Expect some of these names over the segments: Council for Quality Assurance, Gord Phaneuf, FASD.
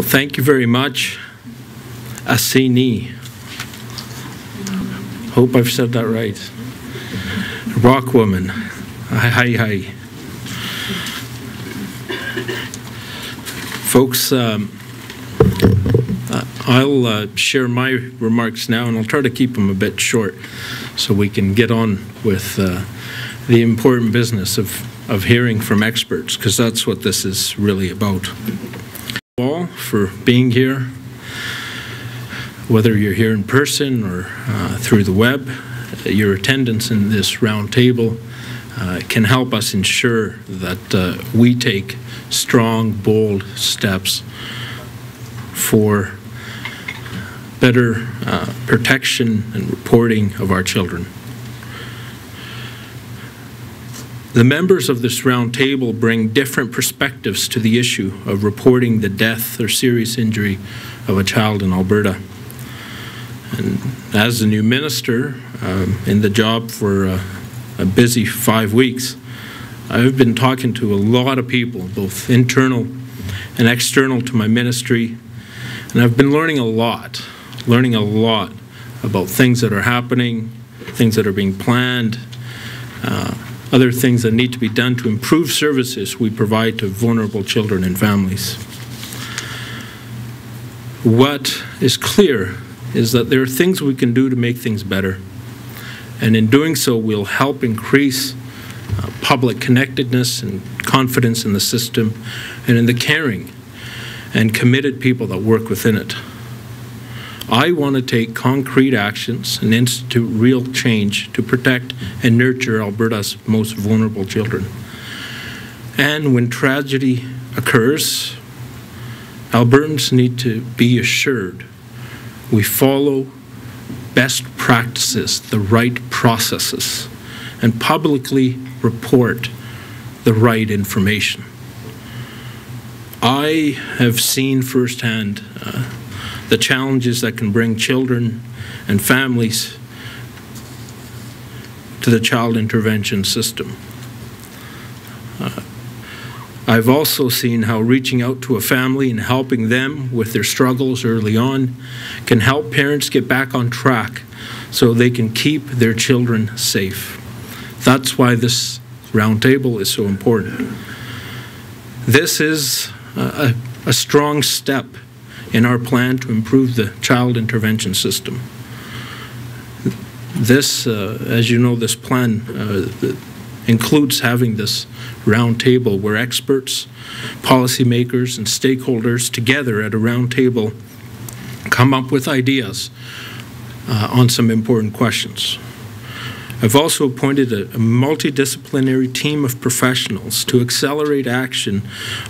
Well, thank you very much, Asini. Hope I've said that right. Rock woman. Hi. Folks, I'll share my remarks now, and I'll try to keep them a bit short so we can get on with the important business of hearing from experts, because that's what this is really about. All for being here, whether you're here in person or through the web. Your attendance in this round table can help us ensure that we take strong, bold steps for better protection and reporting of our children. The members of this round table bring different perspectives to the issue of reporting the death or serious injury of a child in Alberta. And as the new minister in the job for a busy 5 weeks, I've been talking to a lot of people, both internal and external to my ministry, and I've been learning a lot about things that are happening, things that are being planned, other things that need to be done to improve services we provide to vulnerable children and families. What is clear is that there are things we can do to make things better. And in doing so, we'll help increase public connectedness and confidence in the system and in the caring and committed people that work within it. I want to take concrete actions and institute real change to protect and nurture Alberta's most vulnerable children. And when tragedy occurs, Albertans need to be assured we follow best practices, the right processes, and publicly report the right information. I have seen firsthand the challenges that can bring children and families to the child intervention system. I've also seen how reaching out to a family and helping them with their struggles early on can help parents get back on track so they can keep their children safe. That's why this roundtable is so important. This is a strong step in our plan to improve the child intervention system. This, as you know, this plan includes having this round table where experts, policymakers, and stakeholders together at a round table come up with ideas on some important questions. I've also appointed a multidisciplinary team of professionals to accelerate action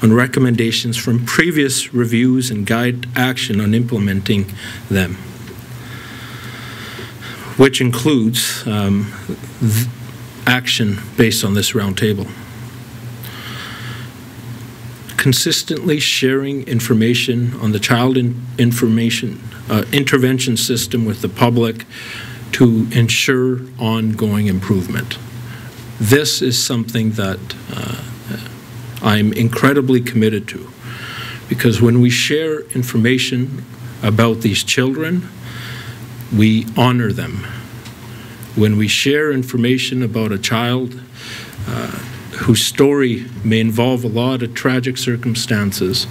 on recommendations from previous reviews and guide action on implementing them, which includes action based on this roundtable. Consistently sharing information on the child intervention system with the public to ensure ongoing improvement. This is something that I'm incredibly committed to, because when we share information about these children, we honor them. When we share information about a child whose story may involve a lot of tragic circumstances,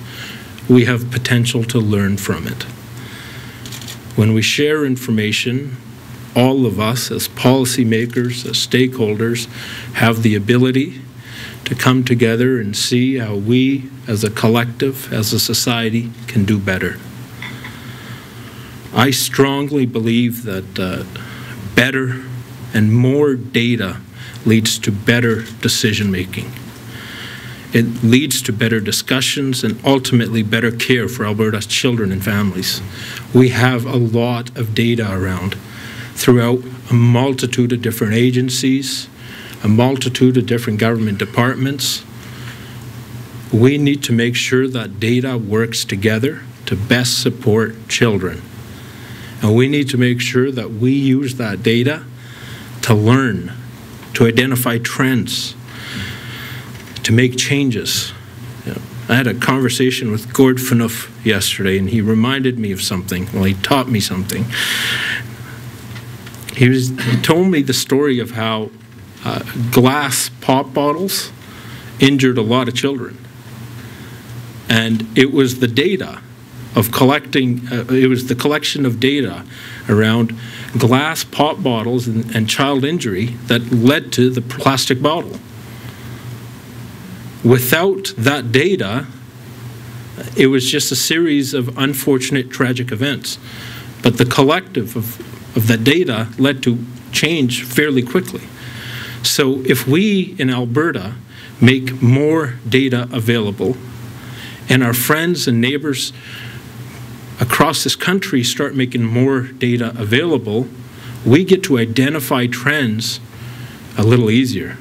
we have potential to learn from it. When we share information, all of us as policymakers, as stakeholders, have the ability to come together and see how we as a collective, as a society, can do better. I strongly believe that better and more data leads to better decision making. It leads to better discussions and ultimately better care for Alberta's children and families. We have a lot of data around throughout a multitude of different agencies, a multitude of different government departments. We need to make sure that data works together to best support children. And we need to make sure that we use that data to learn, to identify trends, to make changes. I had a conversation with Gord Phaneuf yesterday, and he reminded me of something. Well, he taught me something. He told me the story of how glass pop bottles injured a lot of children. And it was the data of collecting, it was the collection of data around glass pop bottles and child injury that led to the plastic bottle. Without that data, it was just a series of unfortunate tragic events. But the collective of the data led to change fairly quickly. So if we in Alberta make more data available, and our friends and neighbors across this country start making more data available, we get to identify trends a little easier.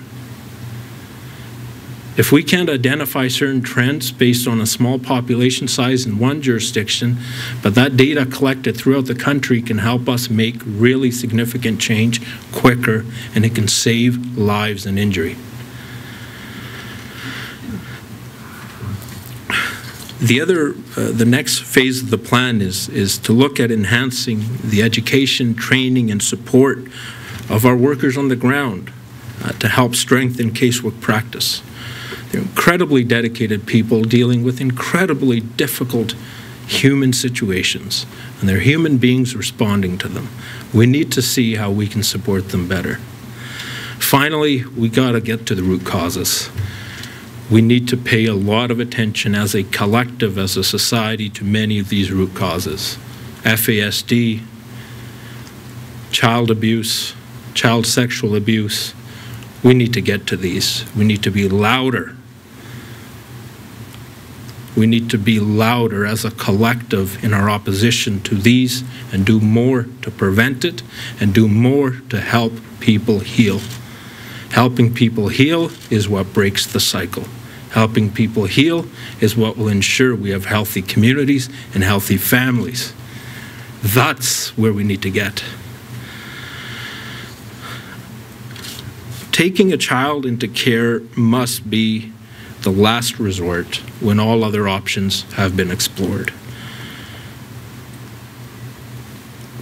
If we can't identify certain trends based on a small population size in one jurisdiction, but that data collected throughout the country can help us make really significant change quicker, and it can save lives and injury. The other, the next phase of the plan is to look at enhancing the education, training, and support of our workers on the ground to help strengthen casework practice. They're incredibly dedicated people dealing with incredibly difficult human situations, and they're human beings responding to them. We need to see how we can support them better. Finally, we got to get to the root causes. We need to pay a lot of attention as a collective, as a society, to many of these root causes. FASD, child abuse, child sexual abuse. We need to get to these. We need to be louder. We need to be louder as a collective in our opposition to these, and do more to prevent it, and do more to help people heal. Helping people heal is what breaks the cycle. Helping people heal is what will ensure we have healthy communities and healthy families. That's where we need to get. Taking a child into care must be the last resort when all other options have been explored.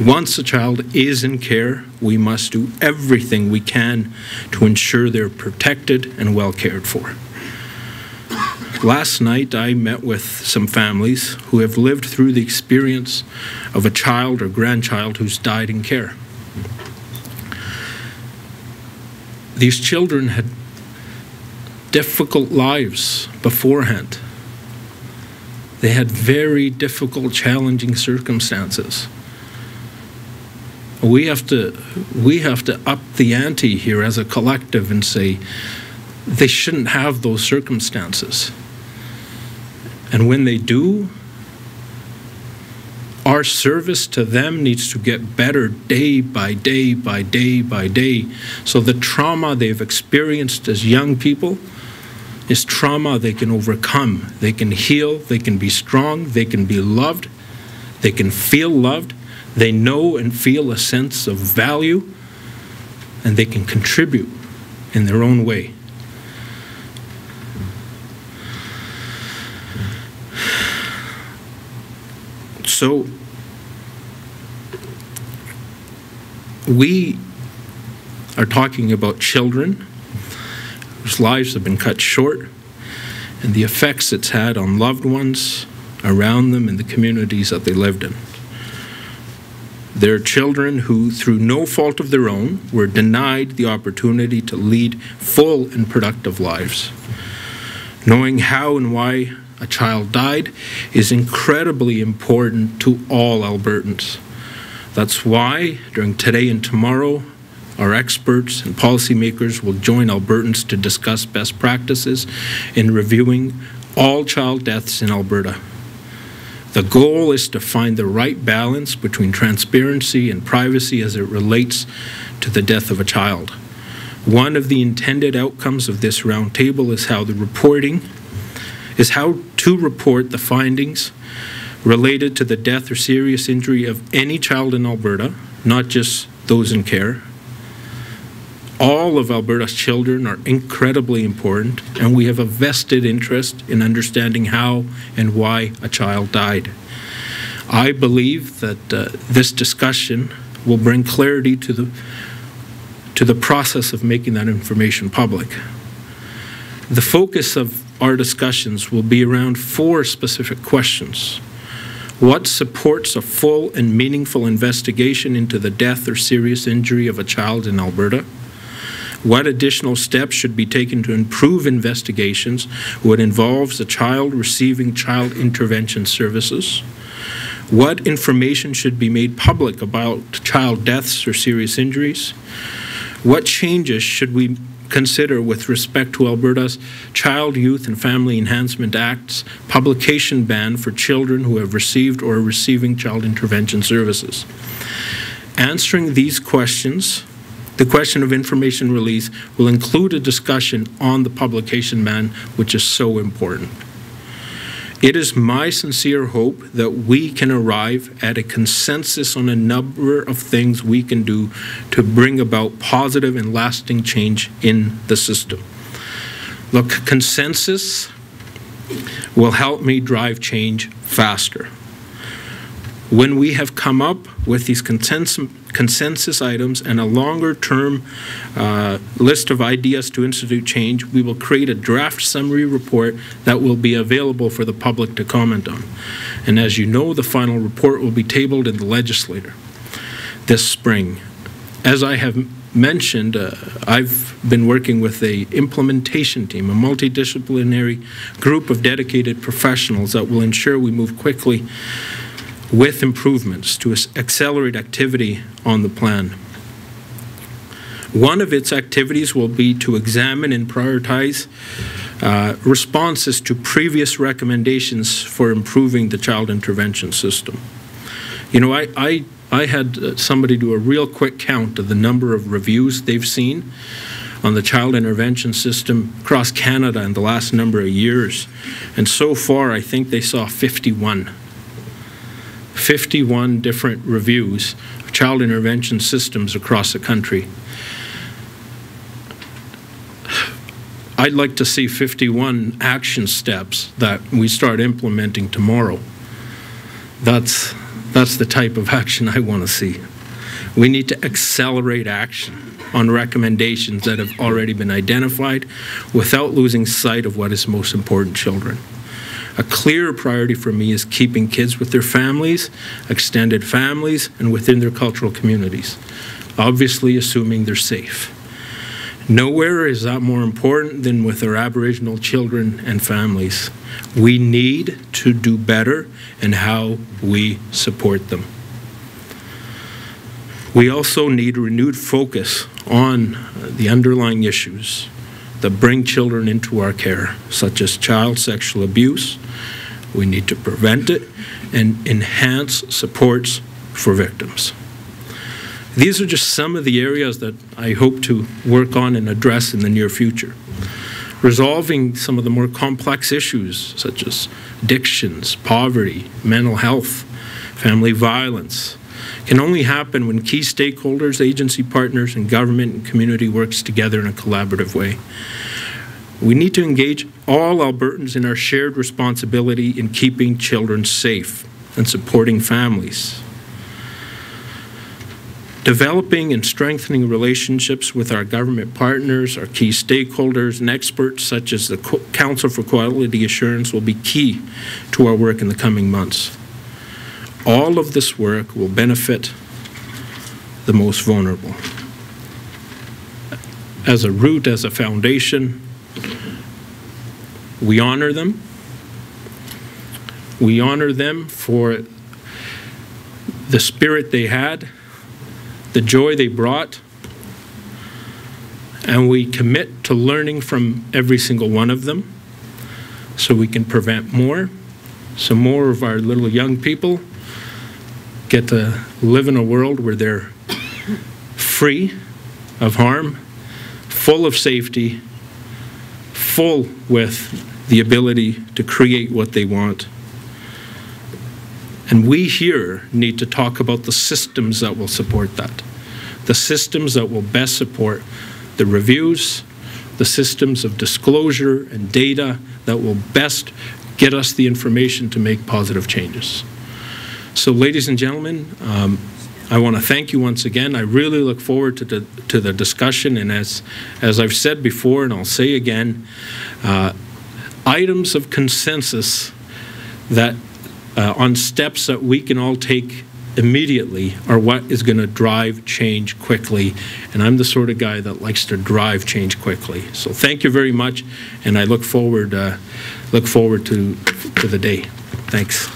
Once a child is in care, we must do everything we can to ensure they're protected and well cared for. Last night, I met with some families who have lived through the experience of a child or grandchild who's died in care. These children had difficult lives beforehand. They had very difficult, challenging circumstances. We have to up the ante here as a collective and say they shouldn't have those circumstances. And when they do, our service to them needs to get better day by day by day by day. So the trauma they've experienced as young people is trauma they can overcome. They can heal, they can be strong, they can be loved, they can feel loved. They know and feel a sense of value, and they can contribute in their own way. So we are talking about children whose lives have been cut short, and the effects it's had on loved ones around them and the communities that they lived in. They're children who, through no fault of their own, were denied the opportunity to lead full and productive lives. Knowing how and why a child died is incredibly important to all Albertans. That's why, during today and tomorrow, our experts and policymakers will join Albertans to discuss best practices in reviewing all child deaths in Alberta. The goal is to find the right balance between transparency and privacy as it relates to the death of a child. One of the intended outcomes of this roundtable is how to report the findings related to the death or serious injury of any child in Alberta, not just those in care, all of Alberta's children are incredibly important, and we have a vested interest in understanding how and why a child died. I believe that this discussion will bring clarity to the process of making that information public. The focus of our discussions will be around four specific questions. What supports a full and meaningful investigation into the death or serious injury of a child in Alberta? What additional steps should be taken to improve investigations when it involves a child receiving child intervention services? What information should be made public about child deaths or serious injuries? What changes should we consider with respect to Alberta's Child, Youth and Family Enhancement Act's publication ban for children who have received or are receiving child intervention services? Answering these questions, the question of information release, will include a discussion on the publication ban, which is so important. It is my sincere hope that we can arrive at a consensus on a number of things we can do to bring about positive and lasting change in the system. Look, consensus will help me drive change faster. When we have come up with these consensus items and a longer-term list of ideas to institute change, we will create a draft summary report that will be available for the public to comment on. And as you know, the final report will be tabled in the legislature this spring. As I have mentioned, I've been working with an implementation team, a multidisciplinary group of dedicated professionals that will ensure we move quickly with improvements to accelerate activity on the plan. One of its activities will be to examine and prioritize responses to previous recommendations for improving the child intervention system. You know, I had somebody do a real quick count of the number of reviews they've seen on the child intervention system across Canada in the last number of years. And so far, I think they saw 51 different reviews of child intervention systems across the country. I'd like to see 51 action steps that we start implementing tomorrow. That's the type of action I want to see. We need to accelerate action on recommendations that have already been identified without losing sight of what is most important: children. A clear priority for me is keeping kids with their families, extended families, and within their cultural communities, obviously assuming they're safe. Nowhere is that more important than with our Aboriginal children and families. We need to do better in how we support them. We also need a renewed focus on the underlying issues that bring children into our care, such as child sexual abuse. We need to prevent it and enhance supports for victims. These are just some of the areas that I hope to work on and address in the near future. Resolving some of the more complex issues, such as addictions, poverty, mental health, family violence, can only happen when key stakeholders, agency partners, and government and community works together in a collaborative way. We need to engage all Albertans in our shared responsibility in keeping children safe and supporting families. Developing and strengthening relationships with our government partners, our key stakeholders, and experts such as the Council for Quality Assurance will be key to our work in the coming months. All of this work will benefit the most vulnerable. As a root, as a foundation, we honor them. We honor them for the spirit they had, the joy they brought, and we commit to learning from every single one of them so we can prevent more, so more of our little young people get to live in a world where they're free of harm, full of safety, full with the ability to create what they want. And we here need to talk about the systems that will support that, the systems that will best support the reviews, the systems of disclosure and data that will best get us the information to make positive changes. So, ladies and gentlemen, I want to thank you once again. I really look forward to the discussion, and as I've said before, and I'll say again, items of consensus that on steps that we can all take immediately are what is going to drive change quickly, and I'm the sort of guy that likes to drive change quickly. So thank you very much, and I look forward to the day. Thanks.